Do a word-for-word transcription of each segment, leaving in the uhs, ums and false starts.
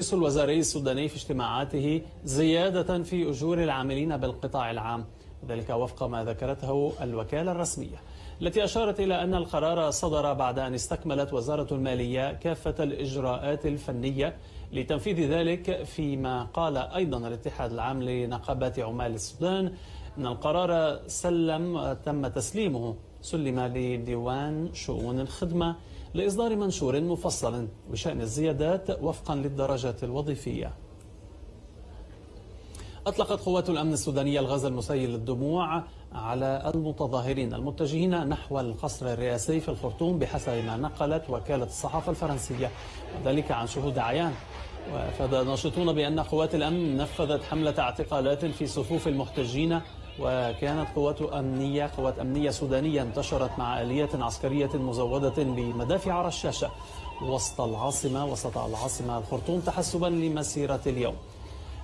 الرئيس الوزاري السوداني في اجتماعاته زيادة في أجور العاملين بالقطاع العام، ذلك وفق ما ذكرته الوكالة الرسمية التي أشارت إلى أن القرار صدر بعد أن استكملت وزارة المالية كافة الإجراءات الفنية لتنفيذ ذلك، فيما قال أيضا الاتحاد العام لنقابات عمال السودان أن القرار سلم تم تسليمه سلم لديوان شؤون الخدمة لإصدار منشور مفصل بشأن الزيادات وفقا للدرجات الوظيفية. أطلقت قوات الأمن السودانية الغاز المسيل للدموع على المتظاهرين المتجهين نحو القصر الرئاسي في الخرطوم بحسب ما نقلت وكالة الصحافة الفرنسية، وذلك عن شهود عيان. وأفاد ناشطون بأن قوات الأمن نفذت حملة اعتقالات في صفوف المحتجين، وكانت قوات أمنية قوات أمنية سودانية انتشرت مع آليات عسكرية مزودة بمدافع رشاشة وسط العاصمة وسط العاصمة الخرطوم تحسبا لمسيرة اليوم.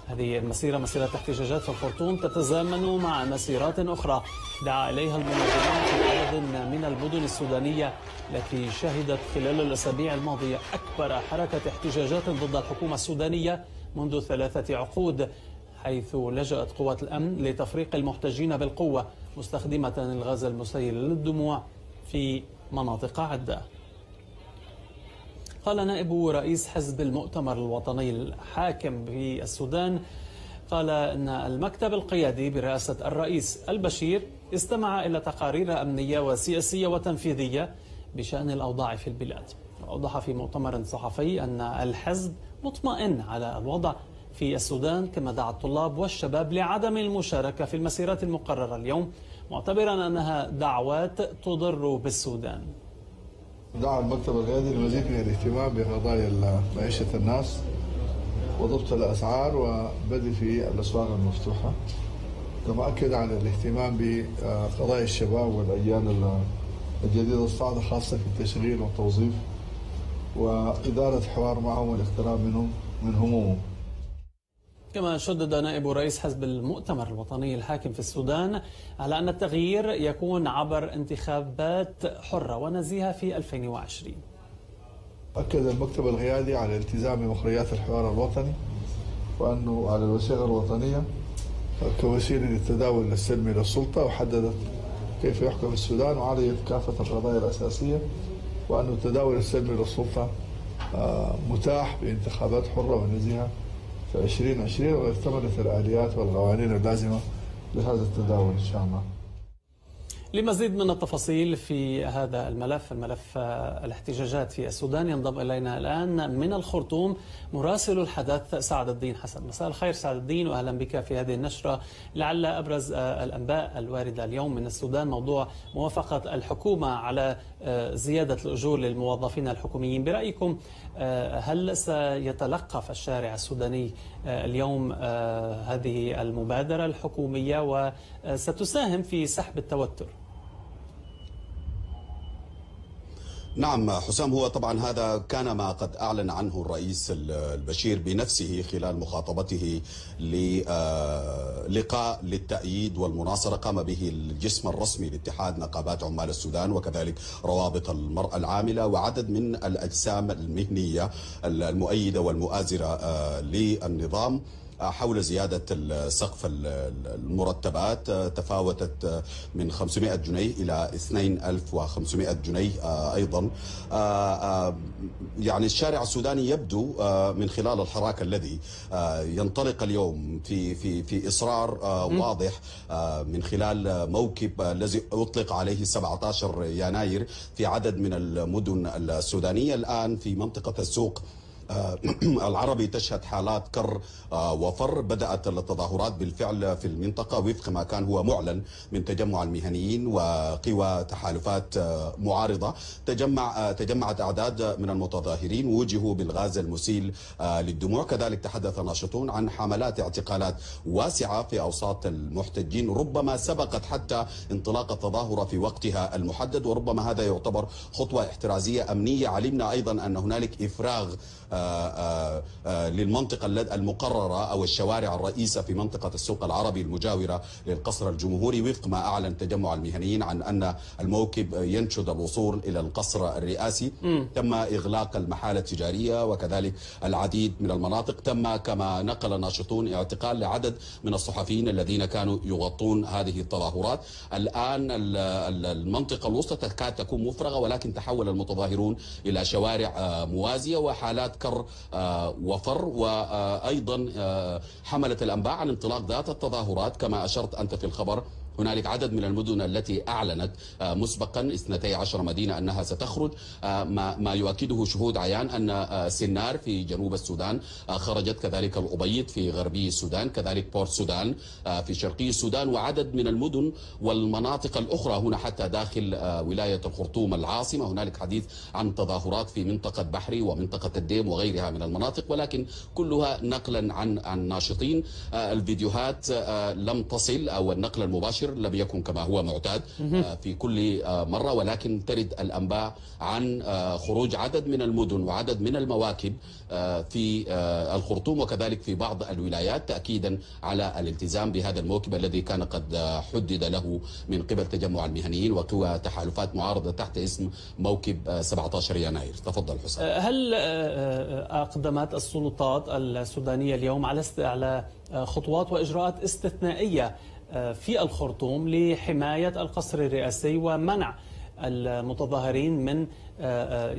هذه المسيرة مسيرة احتجاجات في الخرطوم تتزامن مع مسيرات أخرى دعا إليها المنظمون في عدد من البدن السودانية التي شهدت خلال الأسابيع الماضية أكبر حركة احتجاجات ضد الحكومة السودانية منذ ثلاثة عقود، حيث لجأت قوات الأمن لتفريق المحتجين بالقوة مستخدمة الغاز المسيل للدموع في مناطق عدة. قال نائب رئيس حزب المؤتمر الوطني الحاكم في السودان قال أن المكتب القيادي برئاسة الرئيس البشير استمع إلى تقارير أمنية وسياسية وتنفيذية بشأن الأوضاع في البلاد، وأوضح في مؤتمر صحفي أن الحزب مطمئن على الوضع في السودان، كما دعا الطلاب والشباب لعدم المشاركة في المسيرات المقررة اليوم معتبرا أنها دعوات تضر بالسودان. دعا المكتب القيادي لمزيد من الاهتمام بقضايا معيشة الناس وضبط الأسعار وبدء في الأسواق المفتوحة، كما أكد على الاهتمام بقضايا الشباب والأجيال الجديدة الصاعدة خاصة في التشغيل والتوظيف وإدارة الحوار معهم والاقتراب منهم من همومهم. كما شدد نائب رئيس حزب المؤتمر الوطني الحاكم في السودان على أن التغيير يكون عبر انتخابات حرة ونزيهة في ألفين وعشرين. أكد المكتب القيادي على الالتزام بمخرجات الحوار الوطني وأنه على الوثيقة الوطنية كوسيلة للتداول السلمي للسلطة، وحددت كيف يحكم السودان وعرضت كافة القضايا الأساسية، وأن التداول السلمي للسلطة متاح بانتخابات حرة ونزيهة في ألفين وعشرين واستمرت الآليات والقوانين اللازمة لهذا التداول إن شاء الله. لمزيد من التفاصيل في هذا الملف الملف الاحتجاجات في السودان ينضم إلينا الآن من الخرطوم مراسل الحدث سعد الدين حسن. مساء الخير سعد الدين وأهلا بك في هذه النشرة. لعل أبرز الأنباء الواردة اليوم من السودان موضوع موافقة الحكومة على زيادة الأجور للموظفين الحكوميين، برأيكم هل سيتلقف الشارع السوداني اليوم هذه المبادرة الحكومية وستساهم في سحب التوتر؟ نعم حسام، هو طبعا هذا كان ما قد أعلن عنه الرئيس البشير بنفسه خلال مخاطبته للقاء للتأييد والمناصرة قام به الجسم الرسمي لاتحاد نقابات عمال السودان وكذلك روابط المرأة العاملة وعدد من الأجسام المهنية المؤيدة والمؤازرة للنظام حول زيادة سقف المرتبات. تفاوتت من خمسمائة جنيه إلى اثنين ألف وخمسمائة جنيه. أيضا يعني الشارع السوداني يبدو من خلال الحراك الذي ينطلق اليوم في في في إصرار واضح من خلال موكب الذي أطلق عليه سبعة عشر يناير في عدد من المدن السودانية. الآن في منطقة السوق العربي تشهد حالات كر وفر، بدأت التظاهرات بالفعل في المنطقة وفق ما كان هو معلن من تجمع المهنيين وقوى تحالفات معارضة. تجمع تجمعت أعداد من المتظاهرين ووجهوا بالغاز المسيل للدموع. كذلك تحدث ناشطون عن حملات اعتقالات واسعة في أوساط المحتجين ربما سبقت حتى انطلاق التظاهرة في وقتها المحدد، وربما هذا يعتبر خطوة احترازية أمنية. علمنا أيضا أن هنالك إفراغ للمنطقة المقررة أو الشوارع الرئيسة في منطقة السوق العربي المجاورة للقصر الجمهوري، وفق ما أعلن تجمع المهنيين عن أن الموكب ينشد الوصول إلى القصر الرئاسي. م. تم إغلاق المحال التجارية وكذلك العديد من المناطق. تم كما نقل ناشطون اعتقال لعدد من الصحفيين الذين كانوا يغطون هذه التظاهرات. الآن المنطقة الوسطى تكاد تكون مفرغة، ولكن تحول المتظاهرون إلى شوارع موازية وحالات كر وفر. وأيضا حملت الأنباء عن انطلاق ذات التظاهرات كما أشرت أنت في الخبر. هنالك عدد من المدن التي أعلنت مسبقا اثنتي عشرة مدينة أنها ستخرج، ما يؤكده شهود عيان أن سنار في جنوب السودان خرجت، كذلك الأبيض في غربي السودان، كذلك بورت سودان في شرقي السودان، وعدد من المدن والمناطق الأخرى هنا حتى داخل ولاية الخرطوم العاصمة. هنالك حديث عن تظاهرات في منطقة بحري ومنطقة الديم وغيرها من المناطق، ولكن كلها نقلا عن الناشطين. الفيديوهات لم تصل أو النقل المباشر لم يكن كما هو معتاد في كل مرة، ولكن ترد الأنباء عن خروج عدد من المدن وعدد من المواكب في الخرطوم وكذلك في بعض الولايات، تأكيدا على الالتزام بهذا الموكب الذي كان قد حدد له من قبل تجمع المهنيين وقوى تحالفات معارضة تحت اسم موكب سبعة عشر يناير. تفضل حسن. هل أقدمت السلطات السودانية اليوم على خطوات وإجراءات استثنائية في الخرطوم لحماية القصر الرئاسي ومنع المتظاهرين من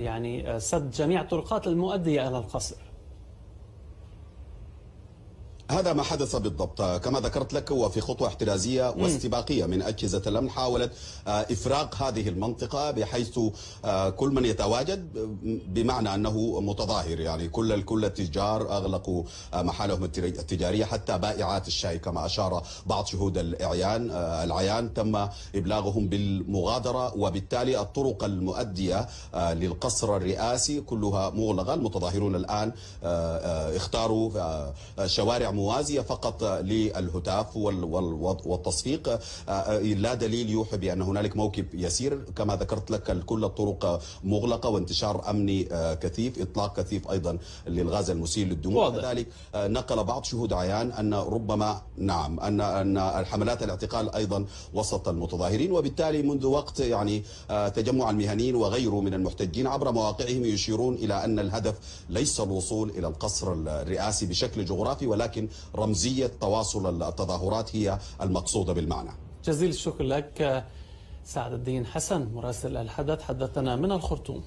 يعني سد جميع الطرقات المؤدية إلى القصر؟ هذا ما حدث بالضبط كما ذكرت لك. وفي خطوة احترازية واستباقية من أجهزة الأمن حاولت إفراغ هذه المنطقة بحيث كل من يتواجد بمعنى أنه متظاهر، يعني كل كل التجار أغلقوا محالهم التجارية، حتى بائعات الشاي كما أشار بعض شهود الإعيان العيان تم إبلاغهم بالمغادرة، وبالتالي الطرق المؤدية للقصر الرئاسي كلها مغلقة. المتظاهرون الآن اختاروا شوارع موازية فقط للهتاف والتصفيق. لا دليل يوحي بأن هنالك موكب يسير. كما ذكرت لك كل الطرق مغلقة وانتشار أمني كثيف، إطلاق كثيف أيضا للغاز المسيل للدموع. كذلك نقل بعض شهود عيان أن ربما نعم أن أن حملات الاعتقال أيضا وسط المتظاهرين، وبالتالي منذ وقت يعني تجمع المهنيين وغيره من المحتجين عبر مواقعهم يشيرون إلى أن الهدف ليس الوصول إلى القصر الرئاسي بشكل جغرافي، ولكن رمزية تواصل التظاهرات هي المقصودة بالمعنى. جزيل الشكر لك سعد الدين حسن مراسل الحدث، حدثنا من الخرطوم.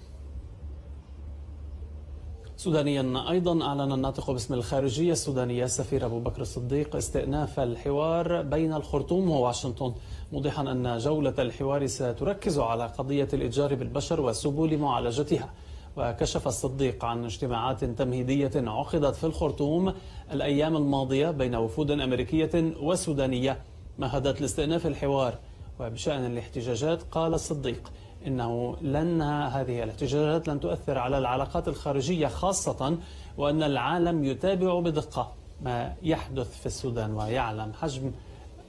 سودانيا أيضا، أعلن الناطق باسم الخارجية السودانية السفير أبو بكر الصديق استئناف الحوار بين الخرطوم وواشنطن، موضحا أن جولة الحوار ستركز على قضية الإتجار بالبشر وسبل معالجتها. وكشف الصديق عن اجتماعات تمهيدية عقدت في الخرطوم الأيام الماضية بين وفود أمريكية وسودانية مهدت لاستئناف الحوار. وبشأن الاحتجاجات قال الصديق إنه لن هذه الاحتجاجات لن تؤثر على العلاقات الخارجية خاصة، وأن العالم يتابع بدقة ما يحدث في السودان ويعلم حجم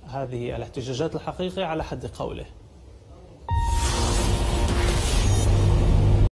هذه الاحتجاجات الحقيقية على حد قوله.